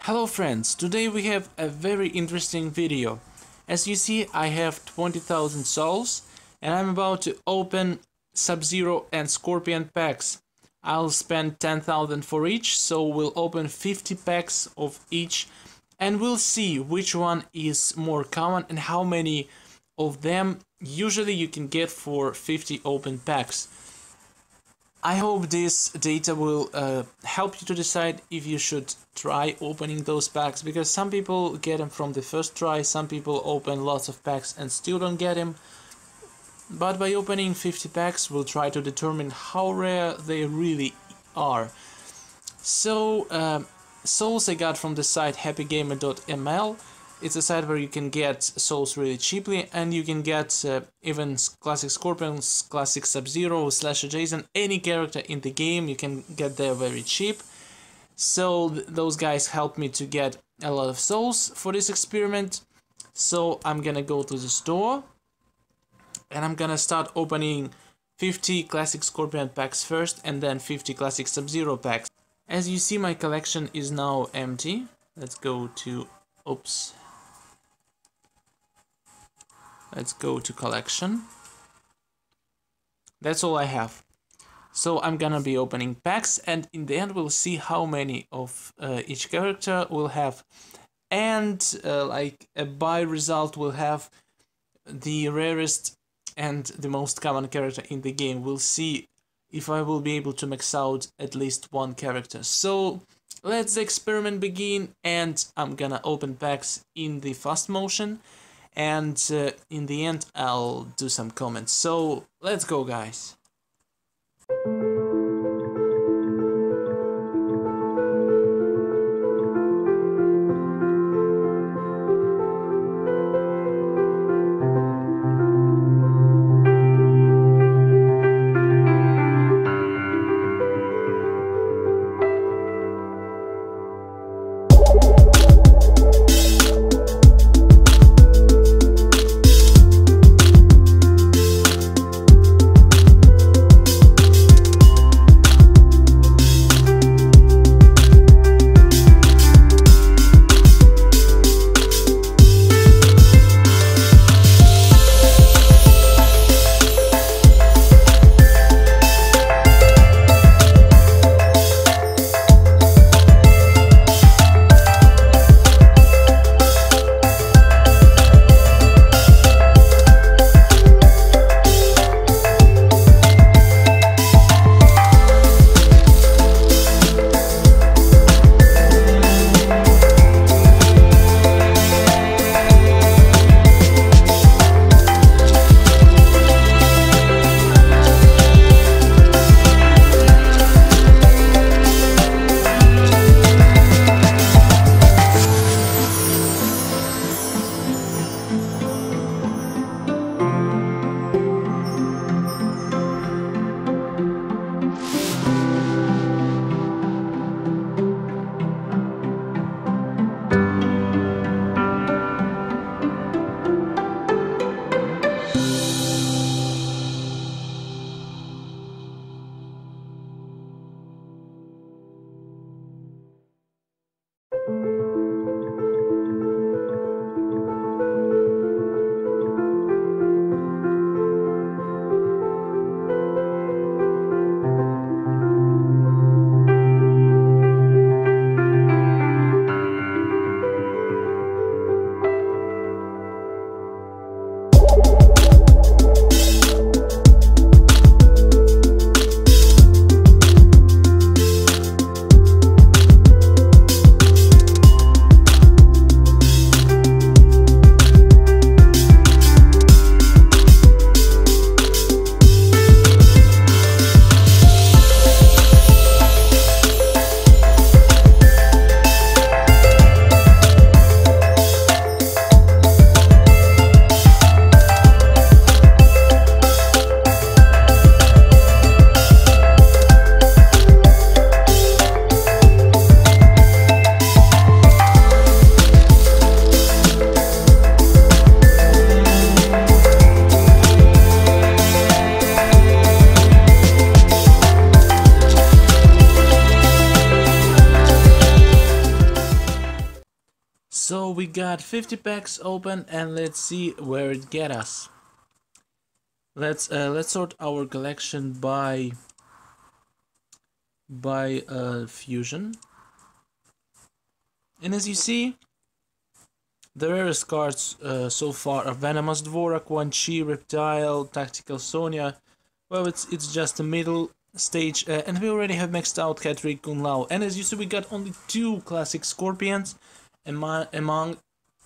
Hello friends, today we have a very interesting video. As you see, I have 20,000 souls and I'm about to open Sub-Zero and Scorpion packs. I'll spend 10,000 for each, so we'll open 50 packs of each and we'll see which one is more common and how many of them usually you can get for 50 open packs. I hope this data will help you to decide if you should try opening those packs, because some people get them from the first try, some people open lots of packs and still don't get them. But by opening 50 packs we'll try to determine how rare they really are. So souls I got from the site happygamer.ml. It's a site where you can get souls really cheaply, and you can get even classic Scorpions, classic Sub-Zero, Slash Adjacent, any character in the game you can get there very cheap. So those guys helped me to get a lot of souls for this experiment. So I'm gonna go to the store and I'm gonna start opening 50 classic Scorpion packs first and then 50 classic Sub-Zero packs. As you see, my collection is now empty. Let's go to collection. That's all I have. So I'm gonna be opening packs and in the end we'll see how many of each character we'll have, and like a by result we'll have the rarest and the most common character in the game. We'll see if I will be able to max out at least one character. So let's the experiment begin, and I'm gonna open packs in the fast motion, and in the end I'll do some comments. So let's go, guys. got 50 packs open, and let's see where it get us. Let's sort our collection by fusion. And as you see, the rarest cards so far are Venomous D'Vorah, Quan Chi, Reptile, Tactical Sonya. Well, it's just the middle stage, and we already have maxed out Hat-Trick Kung Lao. And as you see, we got only 2 classic Scorpions among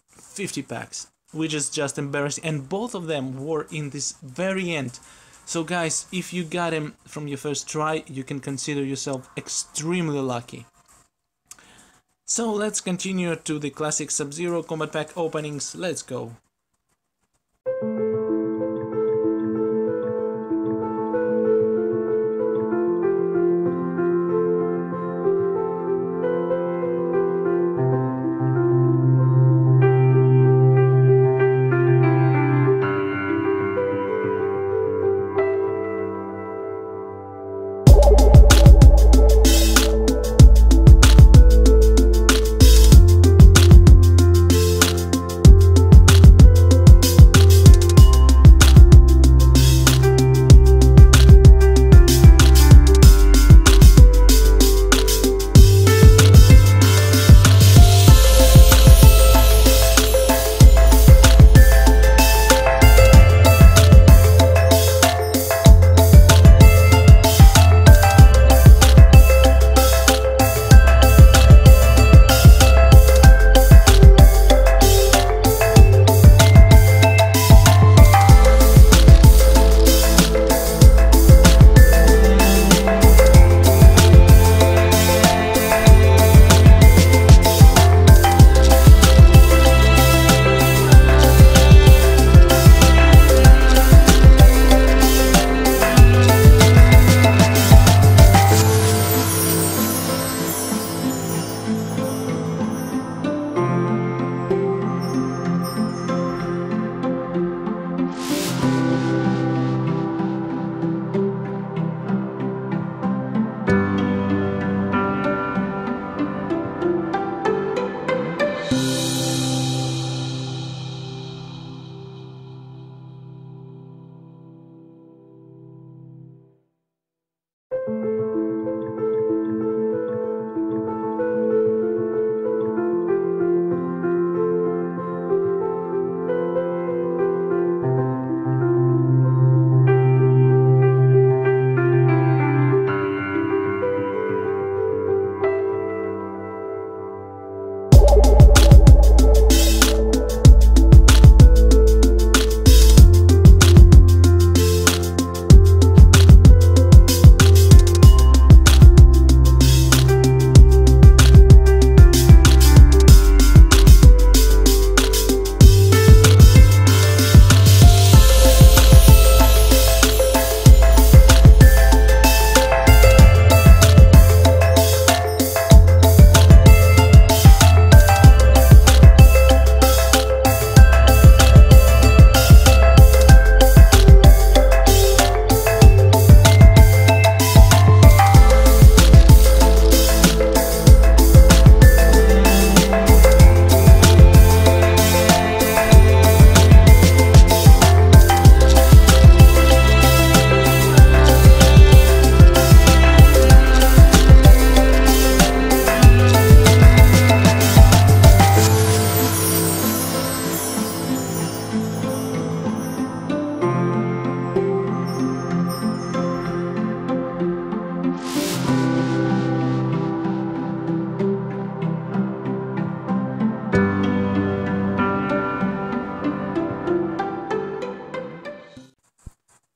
50 packs, which is just embarrassing. And both of them were in this very end. So guys, if you got him from your first try, you can consider yourself extremely lucky. So let's continue to the classic Sub-Zero combat pack openings. Let's go.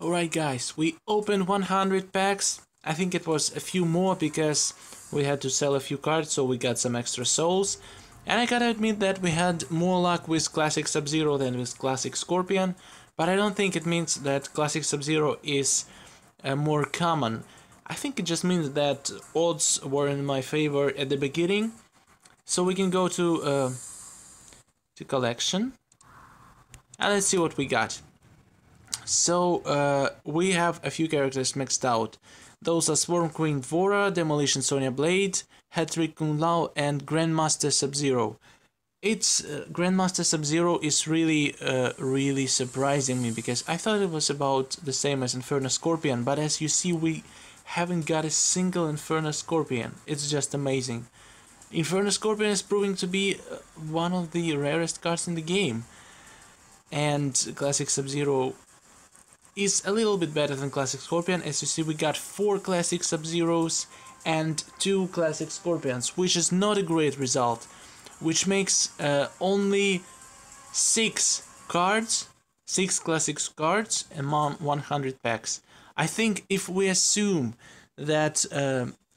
Alright guys, we opened 100 packs. I think it was a few more because we had to sell a few cards, so we got some extra souls. And I gotta admit that we had more luck with classic Sub-Zero than with classic Scorpion, but I don't think it means that classic Sub-Zero is more common. I think it just means that odds were in my favor at the beginning. So we can go to collection and let's see what we got. So, we have a few characters maxed out. Those are Swarm Queen D'Vorah, Demolition Sonya Blade, Hat-Trick Kung Lao, and Grandmaster Sub-Zero. It's Grandmaster Sub-Zero is really, really surprising me, because I thought it was about the same as Inferno Scorpion, but as you see, we haven't got a single Inferno Scorpion. It's just amazing. Inferno Scorpion is proving to be one of the rarest cards in the game. And Classic Sub-Zero is a little bit better than Classic Scorpion. As you see, we got 4 Classic Sub-Zeros and 2 Classic Scorpions, which is not a great result. Which makes only 6 classic cards among 100 packs. I think if we assume that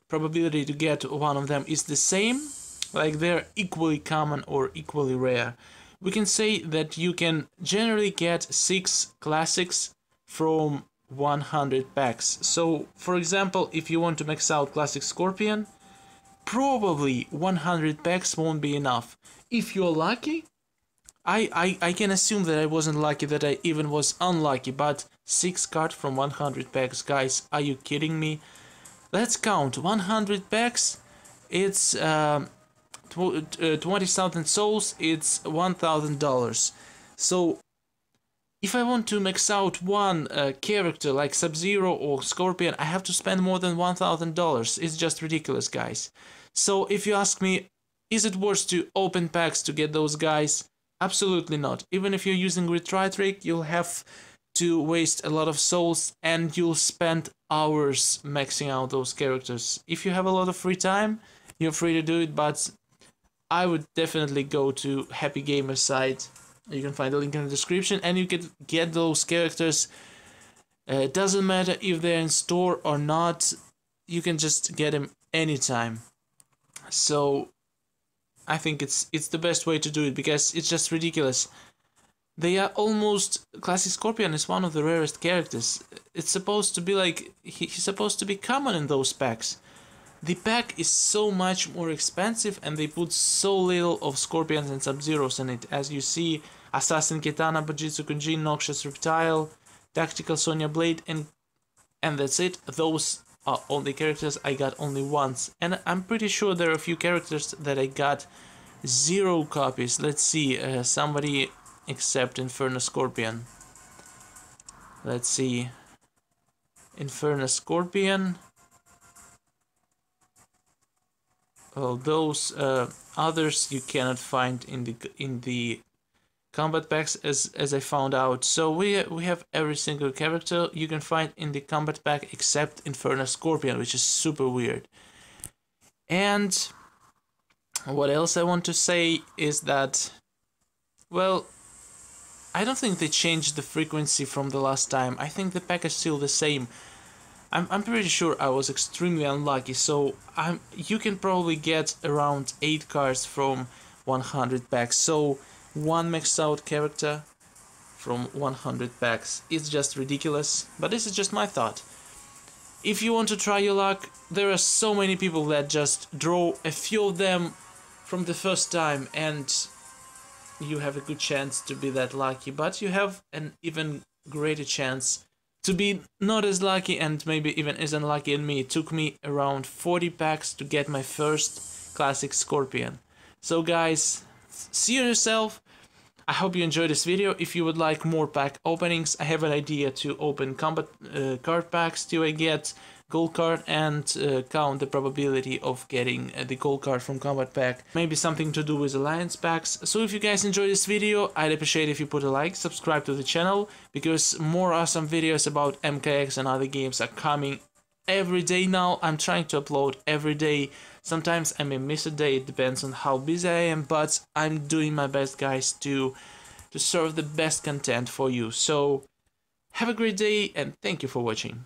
probability to get one of them is the same, like they're equally common or equally rare, we can say that you can generally get 6 classics from 100 packs. So, for example, if you want to max out Classic Scorpion, probably 100 packs won't be enough. If you're lucky, I can assume that I wasn't lucky, that I even was unlucky, but 6 cards from 100 packs, guys, are you kidding me? Let's count, 100 packs, it's 20,000 souls, it's $1,000. So, if I want to max out one character like Sub-Zero or Scorpion, I have to spend more than $1,000. It's just ridiculous, guys. So if you ask me, is it worth to open packs to get those guys? Absolutely not. Even if you're using retry trick, you'll have to waste a lot of souls and you'll spend hours maxing out those characters. If you have a lot of free time, you're free to do it, but I would definitely go to Happy Gamer's site. You can find the link in the description and you can get those characters. It doesn't matter if they're in store or not, you can just get them anytime. So I think it's the best way to do it, because it's just ridiculous. They are almost... Classic Scorpion is one of the rarest characters. It's supposed to be like... He's supposed to be common in those packs. The pack is so much more expensive and they put so little of Scorpions and Sub-Zeros in it. As you see, Assassin Kitana, Bujutsu Kunjin, Noxious Reptile, Tactical Sonya Blade, and that's it. Those are all the characters I got only once. And I'm pretty sure there are a few characters that I got 0 copies. Let's see, somebody except Inferno Scorpion. Let's see. Inferno Scorpion... Well, those others you cannot find in the combat packs, as I found out. So we have every single character you can find in the combat pack except Inferno Scorpion, which is super weird. And what else I want to say is that, well, I don't think they changed the frequency from the last time. I think the pack is still the same. I'm pretty sure I was extremely unlucky, so you can probably get around 8 cards from 100 packs. So one maxed out character from 100 packs. It's just ridiculous, but this is just my thought. If you want to try your luck, there are so many people that just draw a few of them from the first time and you have a good chance to be that lucky, but you have an even greater chance to be not as lucky, and maybe even as unlucky in me. It took me around 40 packs to get my first Classic Scorpion. So guys, see yourself. I hope you enjoyed this video. If you would like more pack openings, I have an idea to open combat card packs till I get gold card and count the probability of getting the gold card from combat pack. Maybe something to do with alliance packs. So if you guys enjoyed this video, I'd appreciate if you put a like, subscribe to the channel, because more awesome videos about MKX and other games are coming every day now. I'm trying to upload every day. Sometimes I may miss a day, it depends on how busy I am, but I'm doing my best, guys, to serve the best content for you. So have a great day and thank you for watching.